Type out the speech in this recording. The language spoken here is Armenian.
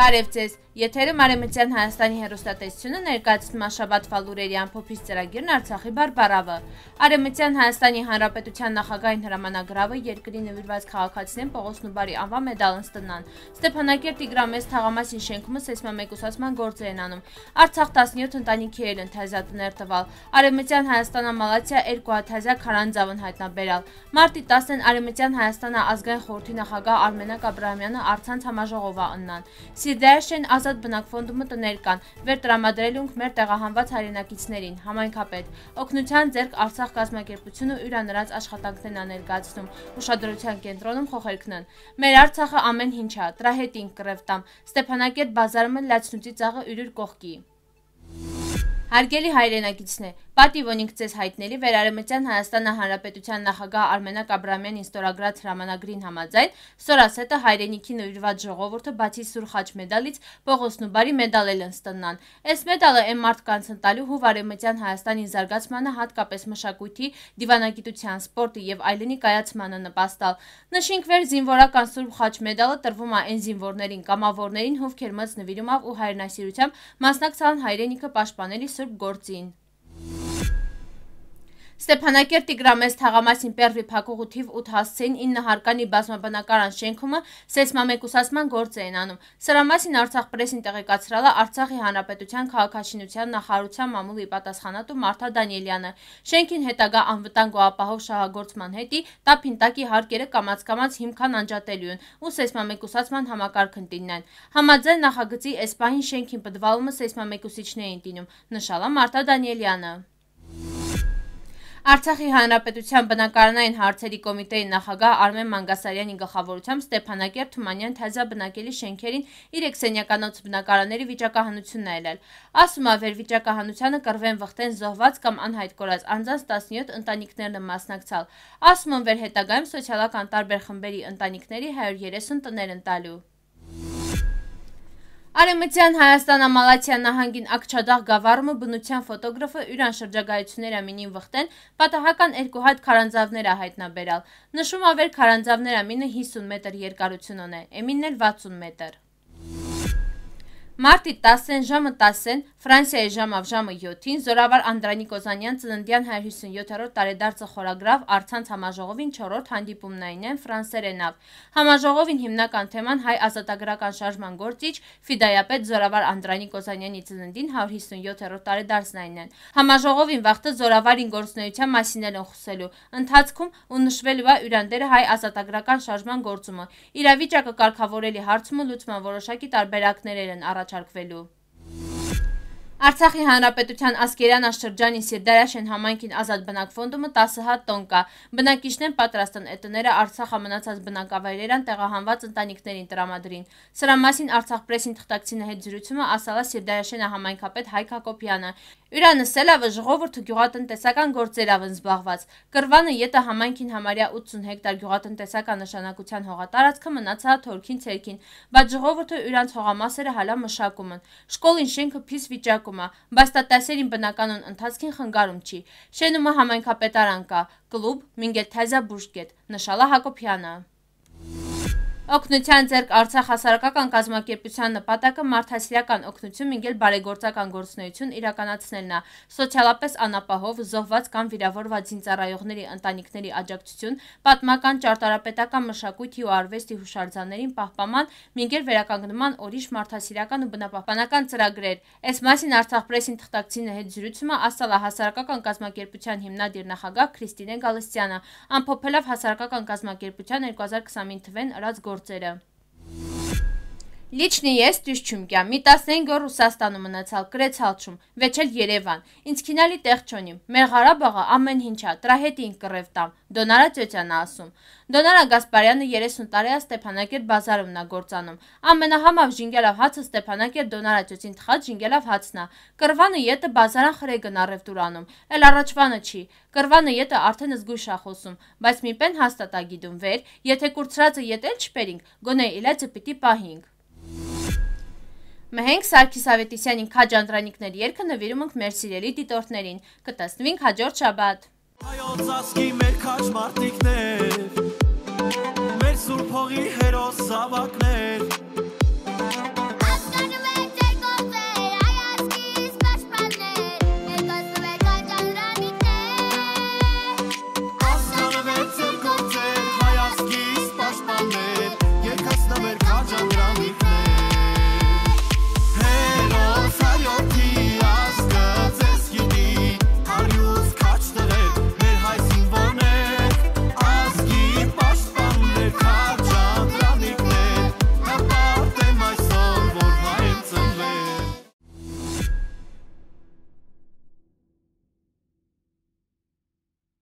Բարև ձեզ, եթերում Արեւմտեան Հայաստանի հեռուստատեսությունը ներկայացնում շաբաթվա լուրերի ամփոփից ծրագիրն Արցախի բարբարավը։ Արեւմտեան Հայաստանի Հանրապետության նախագահային հրամանագրավը երկրի նվիրված քաղաքացիներին Պողոսն ու Բարի անվան մեդալն ստանան։ Ստեփանակերտի Գրամեզ թաղամասի շենքում սեյսմամի մեկուսացման գործեր են անում։ Արցախ 17 ընտանիքի էր ընթազատներ տվել։ Արեւմտեան Հայաստանը Մալաթիա 2 հատազյակ քարանձավն հայտնաբերել։ Մարտի 10-ին Արեւմտեան Հայաստանը ազգային խորհրդի նախագահ Արմենակ Աբրահամյանը արցանց համաժողովը ըննան։ Սիրդեհաշեն ազատ բնակֆոնդումը տներ կան, վերտրամադրելունք մեր տեղահանված հայրենակիցներին, համայնքապետ, օգնության ձեռք Արցախ կազմակերպությունը ուրանրած աշխատանքներն է ներկայացնում, ուշադրության կենտրոնում խոհերքն են։ Մեր Արցախը ամեն ինչ է, դրա հետ ինք կռևտամ, Ստեփանակերտ բազարում են լացնուտի ծաղը յուրուր կողքի։ Հարգելի հայրենակիցն է, պատիվ ունենք ձեզ հայտնելի Արեւմտեան Հայաստանի Հանրապետության նախագահ Արմենակ Աբրահամյանին ստորագրած հրամանագրին համաձայն, սորասետը հայրենիքի նվիրված ժողովուրդը բացի Սուր Խաչ մեդալից Պողոսն ու Բարի մեդալ են ստանան։ Այս մեդալը այն մարդկանց ընտալու, ով Արեւմտեան Հայաստանի զարգացմանը, հատկապես մշակույթի, դիվանագիտության, սպորտի եւ այլնի կայացմանը նպաստալ։ Նշինքվեր զինվորական Սուր Խաչ մեդալը տրվում է այն զինվորներին, կամավորներին, ովքեր մեծ նվիրումով ու հայրենասիրությամբ մասնակցան հայրենիքը պաշտպանելու գործին։ Ստեփանակերտի Գրամեզ թաղամասին Պերվի փակուղու թիվ 8 հասցեին 9 հարկանի բազմաբնակարան շենքումը սեյսմամեկուսացման գործ էին անում։ Սրա մասին Արցախ պրեսին տեղեկացրել է Արցախի Հանրապետության քաղաքաշինության նախարարության մամուլի պատասխանատու Մարթա Դանիելյանը։ Շենքին հետագա անվտանգ ու ապահով շահագործման հետի տափինտակի հարկերը կամաց-կամաց հիմքան անջատելու են ու սեյսմամեկուսացման համակարգ ընդդինեն։ Համաձայն նախագծի այս պահին շենքին պտվալումը սեյսմամեկուսիչներ են տինում, նշել է Մարթա Դանիելյանը։ Արցախի Հանրապետության բնակարանային հարցերի կոմիտեի նախագահ Արմեն Մանգասարյանի գլխավորությամբ Ստեփանակերտ Թումանյան թազա բնակելի շենքերին իր էքսենյականոց բնակարանների վիճակահանությունն է ելել։ Ասում է, վերվիճակահանությանը կռվեն վխտեն զոհված կամ անհայտ կորած անձանց 17 ընտանիքներն են մասնակցել։ Ասում են, վեր հետագայում սոցիալական տարբեր խմբերի ընտանիքների 130 տներ են տալու։ Արեւմտեան Հայաստանը Մալաթիա նահանգին Ակչադաղ գավառումը բնության ֆոտոգրաֆը Յուրան շրջագայությունները մինին վխտեն պատահական երկու հատ քարանձավներ է հայտնաբերել։ Նշում ավեր քարանձավները մինը 50 մետր երկարություն ունի, մինն էլ 60 մետր։ Մարտի 10-ին ժամը 10-ին Ֆրանսիայի ժամով ժամը 7-ին Զորավար Անդրանիկ Օզանյան ծննդյան 157-րդ տարեդարձը խորագրավ Արցանց համաժողովին 4-րդ հանդիպումն այնեն ֆրանսերենով։ Համաժողովին հիմնական թեման հայ ազատագրական շարժման գործիչ ֆիդայապետ Զորավար Անդրանիկ Օզանյանի ծննդին 157-րդ տարեդարձն այնեն։ Համաժողովին վաղտը Զորավարին գործունեության մասին են խոսելու, ընթացքում ու նշվելու է Յուրան դերը հայ ազատագրական շարժման գործումը։ Իրավիճակը կարգավորելու հարցում լուծման որոշակի տարբերակներ են առաջարկվել։ Արցախի Հանրապետության Ասկերյան շրջանի Սիրդարաշեն համայնքին ազատ բնակֆոնդումը 10 հատ տոն կա։ Բնակիչներն պատրաստ են էտները Արցախ ամնացած բնակավայրերան տեղահանված ընտանիքներին տրամադրին։ Սրա մասին Արցախ պրեսին թղթակցինի հետ զրույցում ասաց Սիրդարաշեն համայնքապետ Հայկ Հակոբյանը։ Յուրան նշել է, որ ժողովուրդը գյուղատնտեսական գործերով են զբաղված։ Կռվանը ետը համայնքին համարյա 80 հեկտար գյուղատնտեսական նշանակության հողատարածքը մնացա թորքին ցերքին, բայց ժողովուրդը Յուրան հողամասերը հալա մշակում են։ Շկոլին շենքը փիս վիճակում է, բայց տասերին բնականոն ընթացքին խնգարում չի։ Շենումը համայնքապետարան կա, կլուբ, մինգետ թազա բուրժկետ, նշել է Հակոբյանը։ Օգնության ձեռք Արցախ հասարակական կազմակերպության նպատակը մարդասիրական օգնություն ինգել բարեգործական գործունեություն իրականացնելն է, սոցիալապես անապահով զոհված կամ վիրավորված զինծառայողների ընտանիքների աջակցություն, պատմական ճարտարապետական մշակույթի ու արվեստի հուշարձաններին պահպանման, ինգել վերականգնման ուրիշ մարդասիրական ու բնապահպանական ծրագրեր։ Այս մասին Արցախ պրեսին թղթակցին հետ զրույցումը ասել է հասարակական կազմակերպության հիմնադիր նախագահ Քրիստինե Գալստյանը, ամփոփելով հասարակական կազմակերպության 2020 թվականին ըրած Ձերը Լիչնի ես Դյուշչումկյա, մի 15 օր Ռուսաստանում մնացալ, գրեց հալչում, վեճել Երևան, ինձ քինալի տեղ չունիմ, մեր Ղարաբաղը ամեն ինչ է, դրա հետ ինք կռևտամ, Դոնարա Ծյոծյանն է ասում։ Դոնարա Գասպարյանը 30 տարի է Ստեփանակերտ բազարումն է գործանում։ Ամենահամավ ժինգալավ հացը Ստեփանակերտ Դոնարա Ծյոծին թխած ժինգալավ հացն է։ Կռվանը ետը բազարան խրեգն առևտուրանում, էլ առաջվանը չի։ Կռվանը ետը արդեն զգույշ է խոսում, բայց մի պեն հաստատ է գիտում վեր, եթե կուրցրածը ետել չբերինք, գոնե իլացը պիտի պահինք։ Մհենք Սարգսավետիսյանին Քաջ Անդրանիկներ երգը նվիրում ենք մեր սիրելի դիտորդներին։ Կտեսնվինք հաջորդ շաբաթ։ Հայոց ազգի մեր քաջ մարտիկներ, մեր սուրբ հողի հերոս զավակներ։